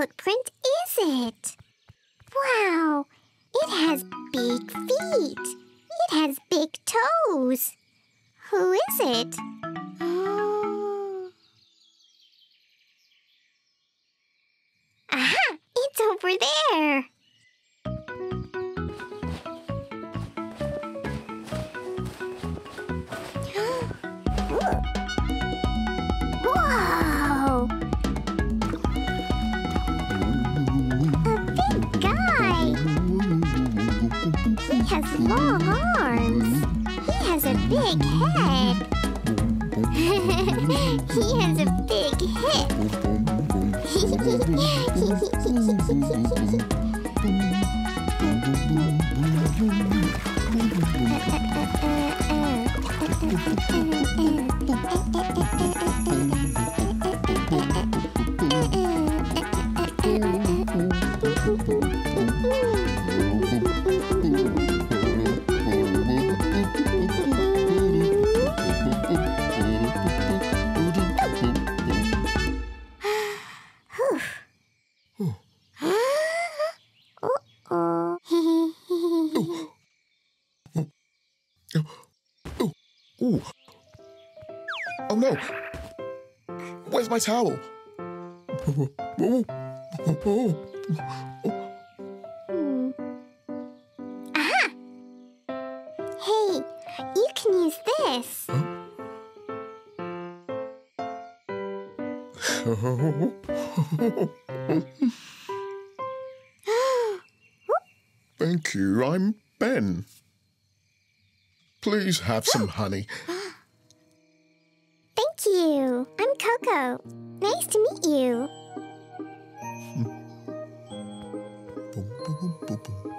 footprint is it? Wow, it has big feet. It has big toes. Who is it? Oh. Aha, it's over there. Long arms. He has a big head. He has a big head. Oh no! Where's my towel? Aha! Hey, you can use this. Thank you, I'm Ben. Please have some honey. Thank you. I'm Coco. Nice to meet you.